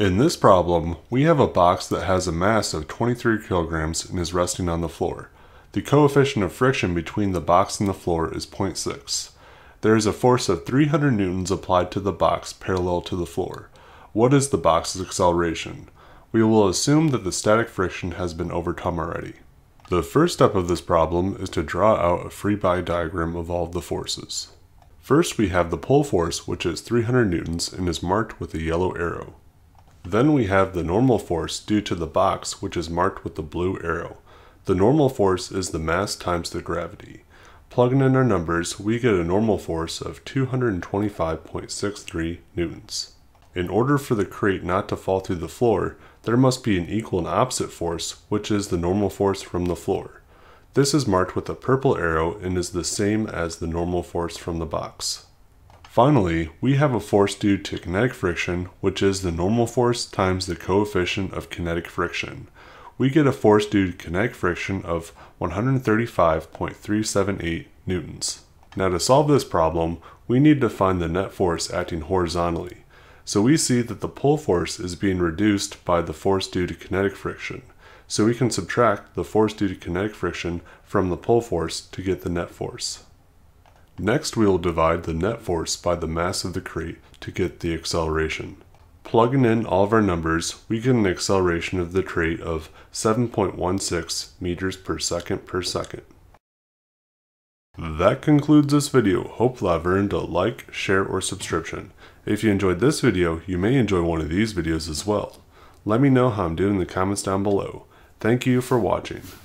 In this problem, we have a box that has a mass of 23 kilograms and is resting on the floor. The coefficient of friction between the box and the floor is 0.6. There is a force of 300 newtons applied to the box parallel to the floor. What is the box's acceleration? We will assume that the static friction has been overcome already. The first step of this problem is to draw out a free body diagram of all of the forces. First, we have the pull force, which is 300 newtons and is marked with a yellow arrow. Then we have the normal force due to the box, which is marked with the blue arrow. The normal force is the mass times the gravity. Plugging in our numbers, we get a normal force of 225.63 newtons. In order for the crate not to fall through the floor, there must be an equal and opposite force, which is the normal force from the floor. This is marked with a purple arrow and is the same as the normal force from the box. Finally, we have a force due to kinetic friction, which is the normal force times the coefficient of kinetic friction. We get a force due to kinetic friction of 135.378 newtons. Now to solve this problem, we need to find the net force acting horizontally. So we see that the pull force is being reduced by the force due to kinetic friction. So we can subtract the force due to kinetic friction from the pull force to get the net force. Next, we will divide the net force by the mass of the crate to get the acceleration. Plugging in all of our numbers, we get an acceleration of the crate of 7.16 meters per second That concludes this video. Hope I've earned a like, share, or subscription. If you enjoyed this video, you may enjoy one of these videos as well. Let me know how I'm doing in the comments down below. Thank you for watching.